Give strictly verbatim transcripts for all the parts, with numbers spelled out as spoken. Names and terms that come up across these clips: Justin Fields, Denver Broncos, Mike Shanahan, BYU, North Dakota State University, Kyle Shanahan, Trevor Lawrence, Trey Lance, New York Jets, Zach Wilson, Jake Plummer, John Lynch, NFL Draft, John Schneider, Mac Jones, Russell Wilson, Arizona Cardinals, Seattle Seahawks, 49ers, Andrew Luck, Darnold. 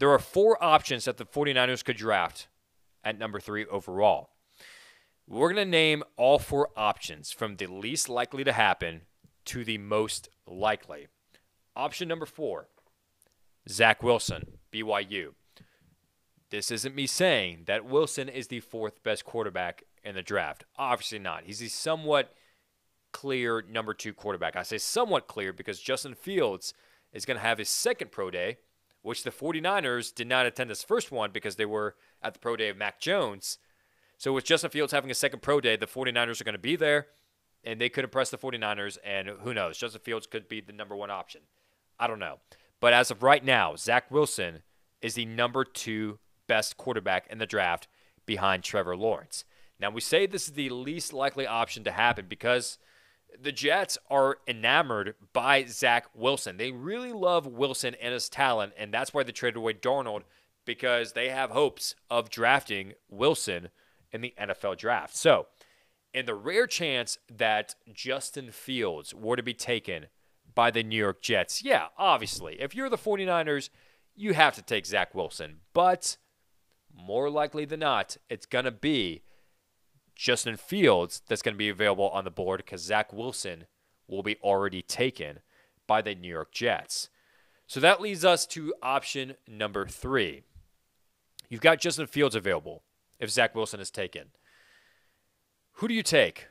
There are four options that the 49ers could draft at number three overall. We're going to name all four options from the least likely to happen to the most likely. Option number four, Zach Wilson, B Y U. This isn't me saying that Wilson is the fourth best quarterback in the draft. Obviously not. He's a somewhat clear number two quarterback. I say somewhat clear because Justin Fields is going to have his second pro day, which the 49ers did not attend his first one because they were at the pro day of Mac Jones. So with Justin Fields having a second pro day, the 49ers are going to be there, and they could impress the 49ers, and who knows? Justin Fields could be the number one option. I don't know. But as of right now, Zach Wilson is the number two best quarterback in the draft behind Trevor Lawrence. Now, we say this is the least likely option to happen because the Jets are enamored by Zach Wilson. They really love Wilson and his talent, and that's why they traded away Darnold, because they have hopes of drafting Wilson in the N F L draft. So, in the rare chance that Justin Fields were to be taken by the New York Jets, yeah, obviously, if you're the 49ers, you have to take Zach Wilson, but more likely than not, it's going to be Justin Fields that's going to be available on the board because Zach Wilson will be already taken by the New York Jets. So that leads us to option number three. You've got Justin Fields available if Zach Wilson is taken. Who do you take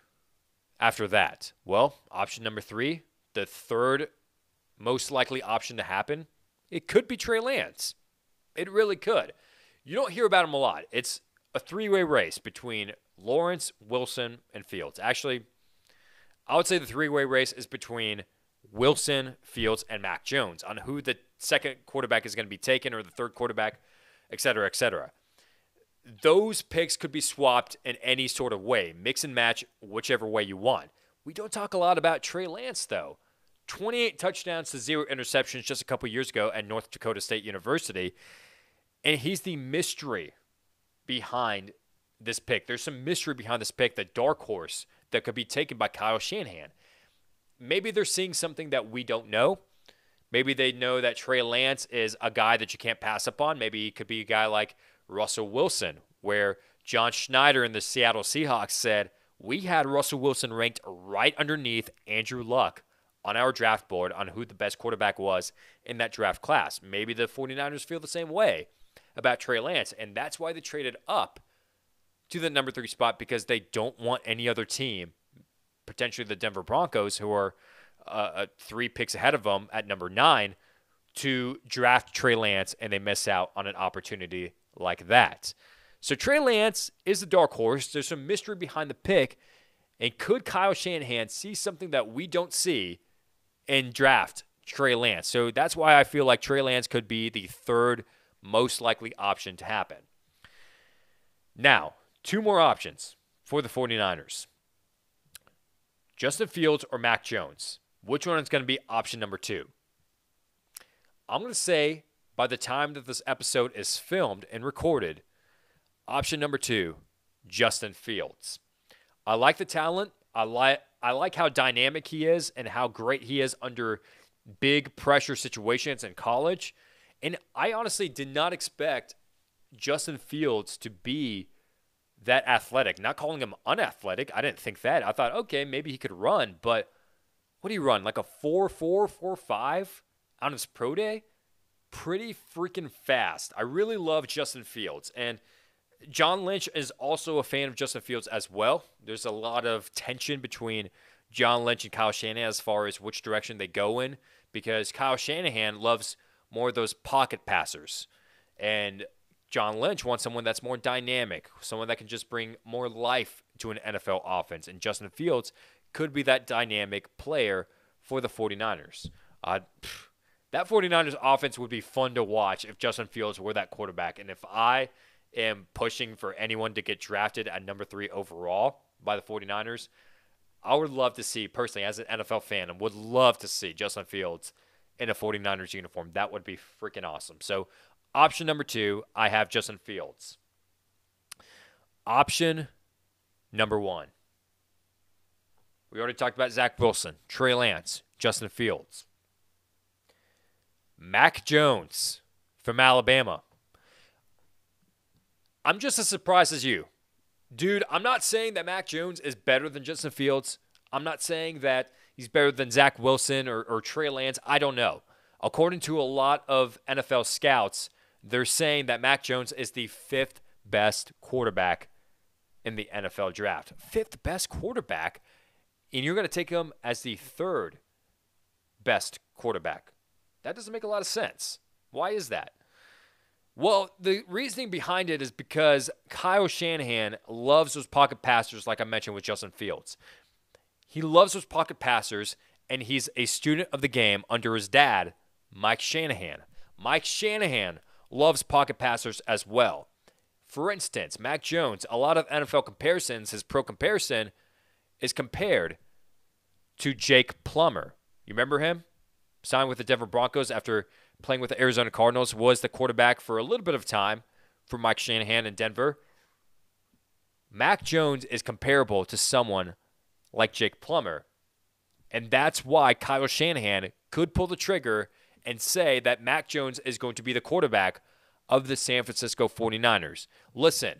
after that? Well, option number three, the third most likely option to happen, it could be Trey Lance. It really could. You don't hear about him a lot. It's a three-way race between Lawrence, Wilson, and Fields. Actually, I would say the three-way race is between Wilson, Fields, and Mac Jones on who the second quarterback is going to be taken or the third quarterback, et cetera, et cetera. Those picks could be swapped in any sort of way, mix and match whichever way you want. We don't talk a lot about Trey Lance, though. twenty-eight touchdowns to zero interceptions just a couple years ago at North Dakota State University, and he's the mystery behind this pick. There's some mystery behind this pick, the dark horse that could be taken by Kyle Shanahan. Maybe they're seeing something that we don't know. Maybe they know that Trey Lance is a guy that you can't pass up on. Maybe he could be a guy like Russell Wilson, where John Schneider and the Seattle Seahawks said, we had Russell Wilson ranked right underneath Andrew Luck on our draft board on who the best quarterback was in that draft class. Maybe the 49ers feel the same way about Trey Lance, and that's why they traded up to the number three spot, because they don't want any other team, potentially the Denver Broncos, who are uh, three picks ahead of them at number nine, to draft Trey Lance, and they miss out on an opportunity like that. So Trey Lance is the dark horse. There's some mystery behind the pick. And could Kyle Shanahan see something that we don't see and draft Trey Lance? So that's why I feel like Trey Lance could be the third most likely option to happen. Now, two more options for the 49ers. Justin Fields or Mac Jones. Which one is going to be option number two? I'm going to say by the time that this episode is filmed and recorded, option number two, Justin Fields. I like the talent. I like I like how dynamic he is and how great he is under big pressure situations in college. And I honestly did not expect Justin Fields to be that athletic. Not calling him unathletic. I didn't think that. I thought, okay, maybe he could run. But what did he run? Like a four four, four five on his pro day? Pretty freaking fast. I really love Justin Fields. And John Lynch is also a fan of Justin Fields as well. There's a lot of tension between John Lynch and Kyle Shanahan as far as which direction they go in, because Kyle Shanahan loves more of those pocket passers. And John Lynch wants someone that's more dynamic, someone that can just bring more life to an N F L offense. And Justin Fields could be that dynamic player for the 49ers. Uh, pff, that 49ers offense would be fun to watch if Justin Fields were that quarterback. And if I am pushing for anyone to get drafted at number three overall by the 49ers, I would love to see, personally, as an N F L fan, and would love to see Justin Fields in a 49ers uniform. That would be freaking awesome. So option number two, I have Justin Fields. Option number one. We already talked about Zach Wilson, Trey Lance, Justin Fields. Mac Jones from Alabama. I'm just as surprised as you. Dude, I'm not saying that Mac Jones is better than Justin Fields. I'm not saying that he's better than Zach Wilson or, or Trey Lance. I don't know. According to a lot of N F L scouts, they're saying that Mac Jones is the fifth best quarterback in the N F L draft. Fifth best quarterback, and you're going to take him as the third best quarterback. That doesn't make a lot of sense. Why is that? Well, the reasoning behind it is because Kyle Shanahan loves those pocket passers, like I mentioned with Justin Fields. He loves those pocket passers, and he's a student of the game under his dad, Mike Shanahan. Mike Shanahan loves pocket passers as well. For instance, Mac Jones, a lot of N F L comparisons, his pro comparison is compared to Jake Plummer. You remember him? Signed with the Denver Broncos after playing with the Arizona Cardinals, was the quarterback for a little bit of time for Mike Shanahan in Denver. Mac Jones is comparable to someone like Jake Plummer, and that's why Kyle Shanahan could pull the trigger and say that Mac Jones is going to be the quarterback of the San Francisco forty-niners. Listen,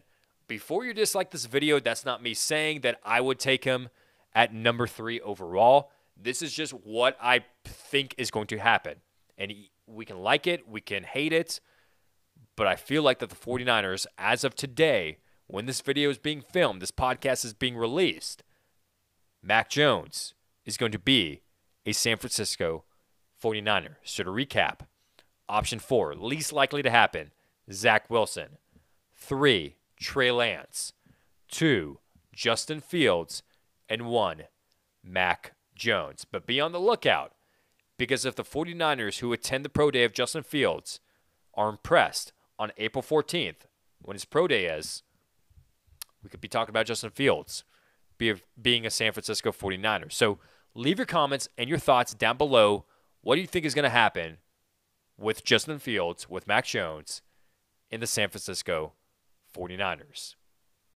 before you dislike this video, that's not me saying that I would take him at number three overall. This is just what I think is going to happen, and he, we can like it, we can hate it, but I feel like that the forty-niners, as of today, when this video is being filmed, this podcast is being released, Mac Jones is going to be a San Francisco forty-niner. So to recap, option four, least likely to happen, Zach Wilson. Three, Trey Lance. Two, Justin Fields. And one, Mac Jones. But be on the lookout, because if the forty-niners who attend the pro day of Justin Fields are impressed on April fourteenth, when his pro day is, we could be talking about Justin Fields be a, being a San Francisco forty-niner. So leave your comments and your thoughts down below. What do you think is going to happen with Justin Fields, with Mac Jones, in the San Francisco forty-niners?